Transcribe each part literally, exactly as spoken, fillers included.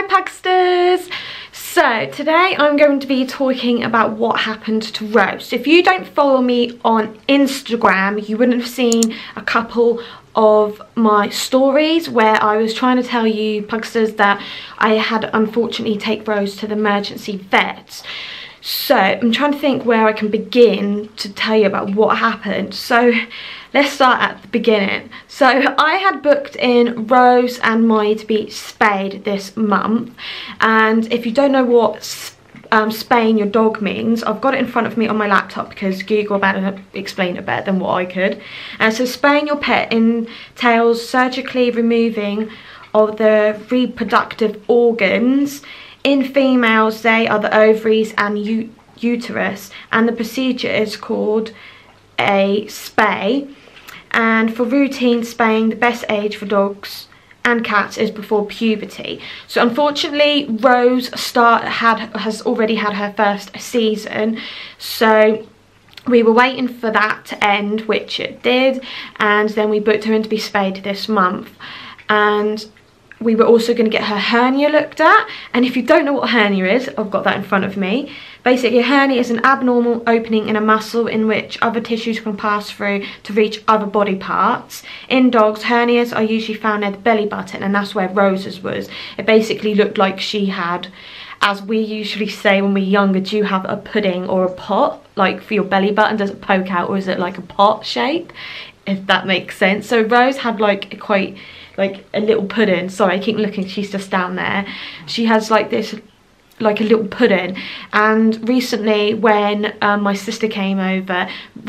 Hi Pagsters! So today I'm going to be talking about what happened to Rose. If you don't follow me on Instagram, you wouldn't have seen a couple of my stories where I was trying to tell you Pugsters that I had unfortunately take Rose to the emergency vet. So I'm trying to think where I can begin to tell you about what happened. So let's start at the beginning. So I had booked in Rose and Molly to be spayed this month, and if you don't know what spayed Um, spaying your dog means, I've got it in front of me on my laptop because Google better explain it better than what I could. And so spaying your pet entails surgically removing of the reproductive organs. In females, they are the ovaries and uterus, and the procedure is called a spay. And for routine spaying, the best age for dogs and cats is before puberty. So unfortunately Rose start had has already had her first season, so we were waiting for that to end, which it did, and then we booked her in to be spayed this month. And we were also going to get her hernia looked at, and if you don't know what hernia is, I've got that in front of me. Basically, hernia is an abnormal opening in a muscle in which other tissues can pass through to reach other body parts. In dogs, hernias are usually found near the belly button, and that's where Rose's was. It basically looked like she had, as we usually say when we're younger, do you have a pudding or a pot? Like for your belly button, does it poke out, or is it like a pot shape? If that makes sense. So Rose had like a quite... like a little pudding. Sorry, I keep looking, she's just down there. She has like this, like a little pudding. And recently when um, my sister came over,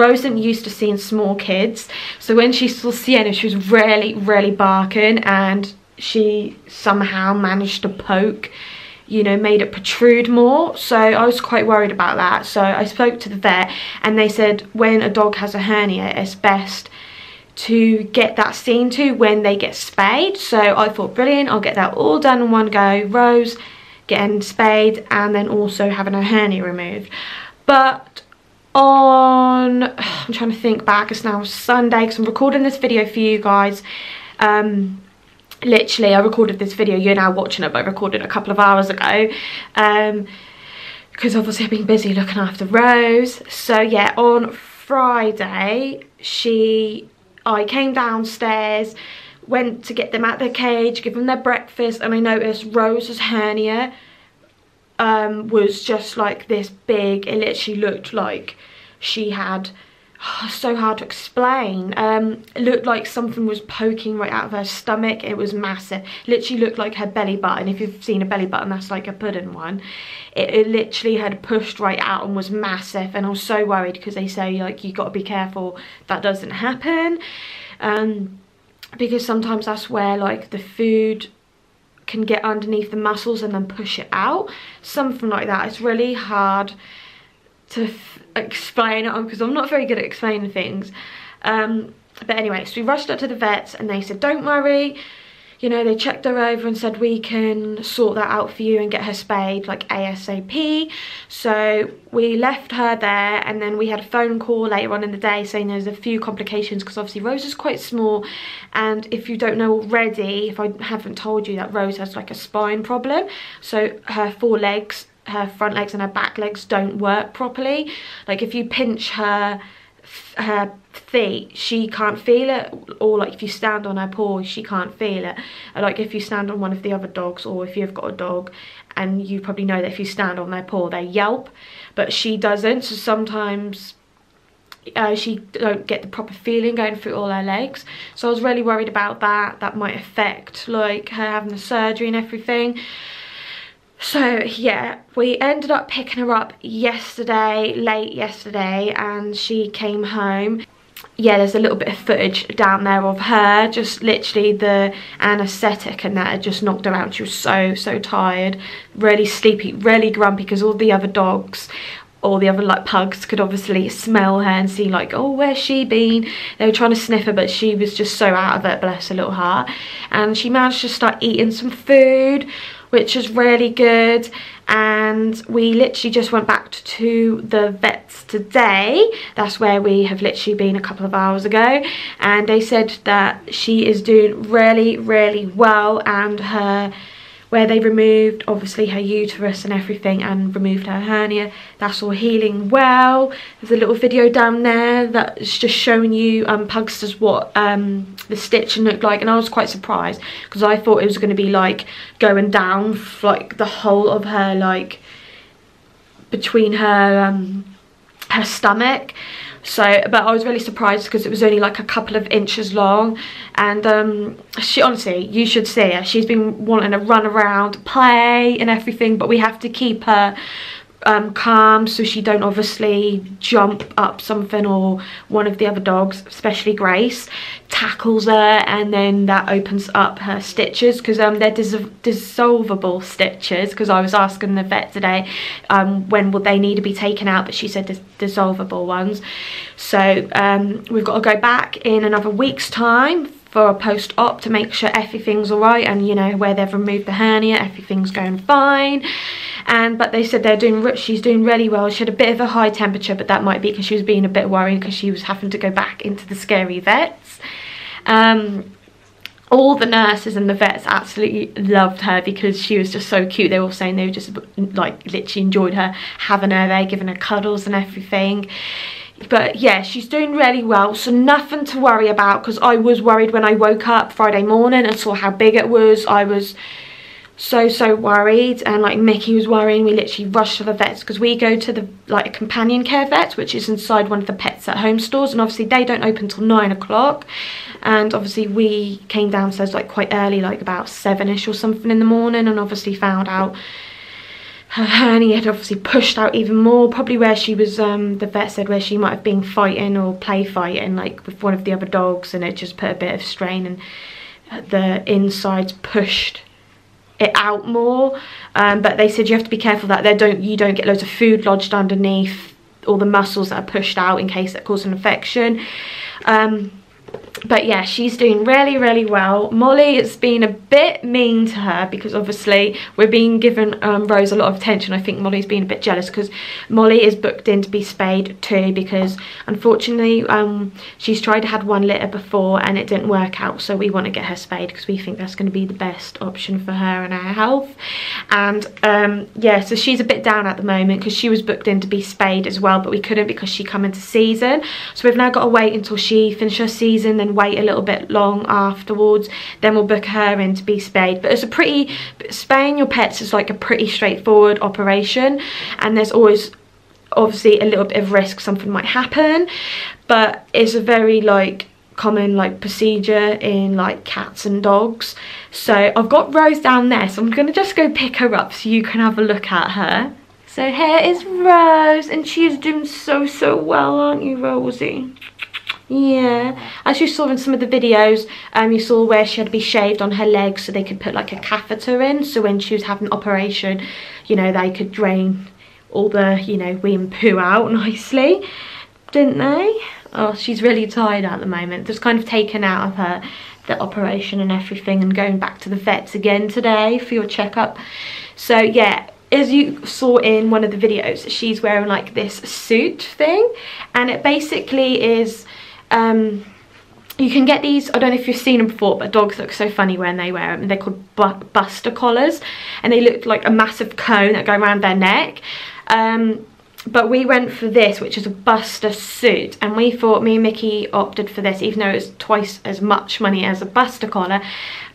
Rose isn't used to seeing small kids. So when she saw Sienna, she was really, really barking, and she somehow managed to poke, you know, made it protrude more. So I was quite worried about that. So I spoke to the vet, and they said when a dog has a hernia, it's best to get that seen to when they get spayed. So I thought, brilliant, I'll get that all done in one go. Rose getting spayed and then also having her hernia removed. But on, I'm trying to think back, it's now Sunday because I'm recording this video for you guys. Um, literally, I recorded this video, you're now watching it, but I recorded it a couple of hours ago. Um, because obviously I've been busy looking after Rose. So yeah, on Friday, she... I came downstairs, went to get them out their cage, give them their breakfast, and I noticed Rose's hernia um, was just like this big. It literally looked like she had, oh, so hard to explain. Um, it looked like something was poking right out of her stomach. It was massive. Literally looked like her belly button. If you've seen a belly button, that's like a pudding one. It, it literally had pushed right out and was massive. And I was so worried because they say, like, you've got to be careful that doesn't happen. Um, because sometimes that's where, like, the food can get underneath the muscles and then push it out. Something like that. It's really hard to f explain it on because I'm not very good at explaining things, um but anyway, so we rushed up to the vets and they said, don't worry, you know, they checked her over and said, we can sort that out for you and get her spayed like ASAP. So we left her there, and then we had a phone call later on in the day saying there's a few complications because obviously Rose is quite small, and if you don't know already, if I haven't told you, that Rose has like a spine problem. So her four legs, her front legs and her back legs don't work properly. Like if you pinch her her feet, she can't feel it, or like if you stand on her paws, she can't feel it. Or like if you stand on one of the other dogs, or if you've got a dog, and you probably know that if you stand on their paw they yelp, but she doesn't. So sometimes uh, she don't get the proper feeling going through all her legs. So I was really worried about that. That might affect like her having the surgery and everything. So yeah, we ended up picking her up yesterday, late yesterday, and she came home. Yeah, there's a little bit of footage down there of her, just literally the anaesthetic and that had just knocked her out. She was so, so tired, really sleepy, really grumpy, because all the other dogs, all the other like pugs could obviously smell her and see like, oh, where's she been? They were trying to sniff her, but she was just so out of it, bless her little heart. And she managed to start eating some food, which is really good. And we literally just went back to the vets today. That's where we have literally been a couple of hours ago. And they said that she is doing really, really well, and her where they removed obviously her uterus and everything and removed her hernia. That's all healing well. There's a little video down there that's just showing you um Pugster's what um the stitching looked like, and I was quite surprised because I thought it was going to be like going down for, like the whole of her, like between her um her stomach. So, but I was really surprised because it was only like a couple of inches long, and um she honestly, you should see her. She's been wanting to run around, play and everything, but we have to keep her um calm so she don't obviously jump up something, or one of the other dogs, especially Grace, tackles her, and then that opens up her stitches, because um they're dis dissolvable stitches, because I was asking the vet today um when would they need to be taken out, but she said dis dissolvable ones. So um we've got to go back in another week's time for a post-op to make sure everything's all right, and you know, where they've removed the hernia, everything's going fine. And but they said they're doing, she's doing really well. She had a bit of a high temperature, but that might be because she was being a bit worried because she was having to go back into the scary vets. Um, all the nurses and the vets absolutely loved her because she was just so cute. They were all saying they were just like literally enjoyed her, having her there, giving her cuddles and everything. But yeah, she's doing really well, so nothing to worry about, because I was worried when I woke up Friday morning and saw how big it was. I was so so worried, and like Mickey was worrying. We literally rushed to the vets because we go to the like Companion Care vet, which is inside one of the Pets at Home stores, and obviously they don't open till nine o'clock, and obviously we came downstairs like quite early, like about seven-ish or something in the morning, and obviously found out her hernia had obviously pushed out even more, probably where she was, um, the vet said where she might have been fighting or play fighting like with one of the other dogs, and it just put a bit of strain, and the insides pushed it out more. Um, but they said you have to be careful that they don't, you don't get loads of food lodged underneath all the muscles that are pushed out in case that causes an infection. Um, But yeah, she's doing really, really well. Molly has been a bit mean to her because obviously we're being given um, Rose a lot of attention. I think Molly's been a bit jealous because Molly is booked in to be spayed too, because unfortunately um, she's tried to have one litter before and it didn't work out. So we want to get her spayed because we think that's going to be the best option for her and her health. And um, yeah, so she's a bit down at the moment because she was booked in to be spayed as well, but we couldn't because she come into season. So we've now got to wait until she finishes her season, then wait a little bit long afterwards, then we'll book her in to be spayed. But it's a pretty, spaying your pets is like a pretty straightforward operation, and there's always obviously a little bit of risk something might happen, but it's a very like common like procedure in like cats and dogs. So I've got Rose down there, so I'm gonna just go pick her up so you can have a look at her. So here is Rose, and she is doing so so well, aren't you, Rosie? Yeah, as you saw in some of the videos, um, you saw where she had to be shaved on her legs so they could put like a catheter in, so when she was having an operation, you know, they could drain all the, you know, wee and poo out nicely, didn't they? Oh, she's really tired at the moment, just kind of taken out of her, the operation and everything, and going back to the vets again today for your checkup. So yeah, as you saw in one of the videos, she's wearing like this suit thing, and it basically is, Um, you can get these, I don't know if you've seen them before, but dogs look so funny when they wear them. They're called bu buster collars, and they look like a massive cone that go around their neck. Um, but we went for this, which is a buster suit, and we thought, me and Mickey opted for this, even though it's twice as much money as a buster collar.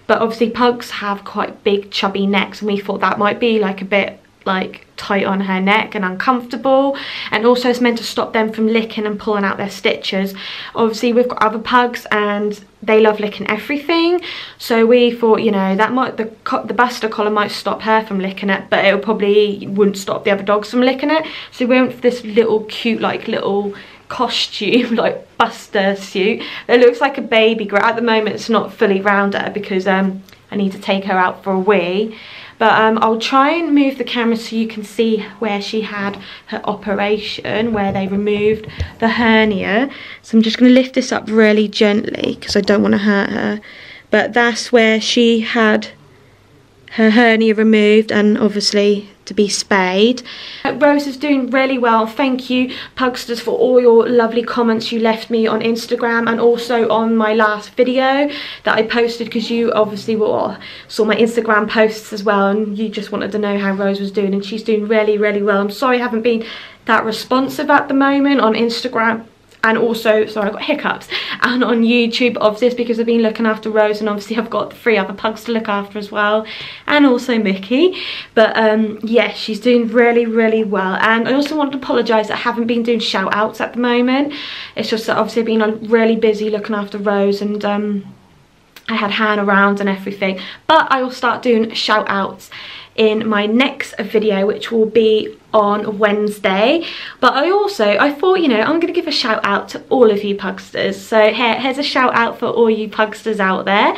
But obviously pugs have quite big chubby necks, and we thought that might be like a bit like tight on her neck and uncomfortable, and also it's meant to stop them from licking and pulling out their stitches. Obviously we've got other pugs and they love licking everything, so we thought, you know, that might, the the buster collar might stop her from licking it, but it probably wouldn't stop the other dogs from licking it. So we went for this little cute like little costume like buster suit. It looks like a baby girl at the moment. It's not fully round her because um I need to take her out for a wee. But um, I'll try and move the camera so you can see where she had her operation, where they removed the hernia. So I'm just going to lift this up really gently because I don't want to hurt her. But that's where she had her hernia removed, and obviously to be spayed. Rose is doing really well. Thank you, Pugsters, for all your lovely comments you left me on Instagram and also on my last video that I posted, because you obviously were, well, saw my Instagram posts as well, and you just wanted to know how Rose was doing, and she's doing really, really well. I'm sorry I haven't been that responsive at the moment on Instagram. And also, sorry, I've got hiccups. And on YouTube, obviously, it's because I've been looking after Rose, and obviously I've got three other pugs to look after as well, and also Mickey. But um, yeah, she's doing really, really well. And I also want to apologise that I haven't been doing shout-outs at the moment. It's just that obviously I've been really busy looking after Rose, and um, I had Hannah around and everything. But I will start doing shout-outs in my next video, which will be on Wednesday. But I also, I thought, you know, I'm going to give a shout out to all of you Pugsters. So here, here's a shout out for all you Pugsters out there,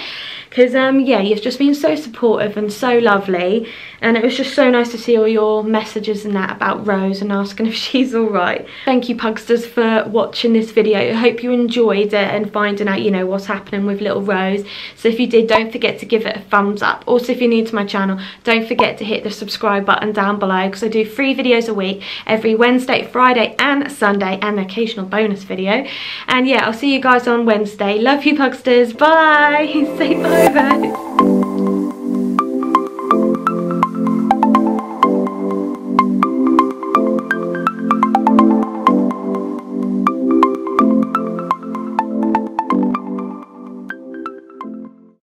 because um yeah, you've just been so supportive and so lovely, and it was just so nice to see all your messages and that about Rose and asking if she's all right. Thank you, Pugsters, for watching this video. I hope you enjoyed it and finding out, you know, what's happening with little Rose. So if you did, don't forget to give it a thumbs up. Also, if you're new to my channel, don't forget to hit the subscribe button down below, because I do free videos videos a week every Wednesday, Friday and Sunday, and an occasional bonus video. And yeah, I'll see you guys on Wednesday. Love you, Pugsters. Bye. Say bye, bye.